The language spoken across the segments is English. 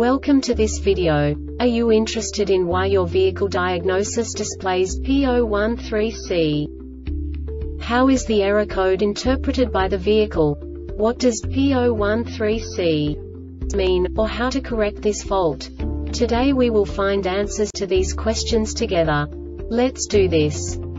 Welcome to this video. Are you interested in why your vehicle diagnosis displays P013C? How is the error code interpreted by the vehicle? What does P013C mean, or how to correct this fault? Today we will find answers to these questions together. Let's do this.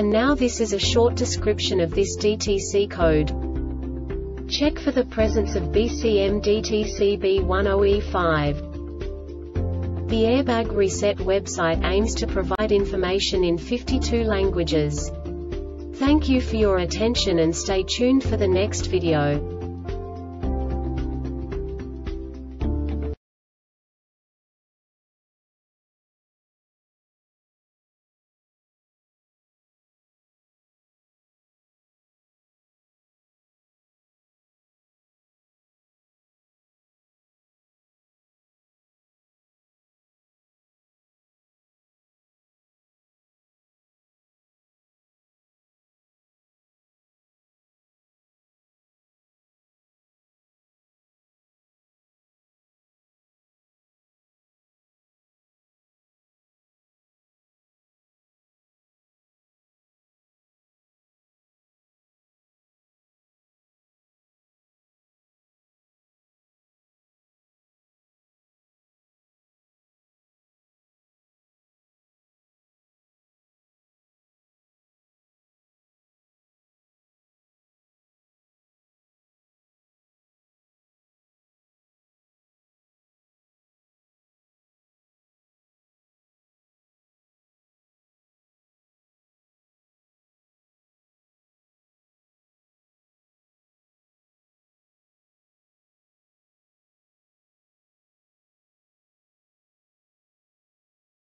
And now this is a short description of this DTC code. Check for the presence of BCM DTC B10E5. The Airbag Reset website aims to provide information in 52 languages. Thank you for your attention and stay tuned for the next video.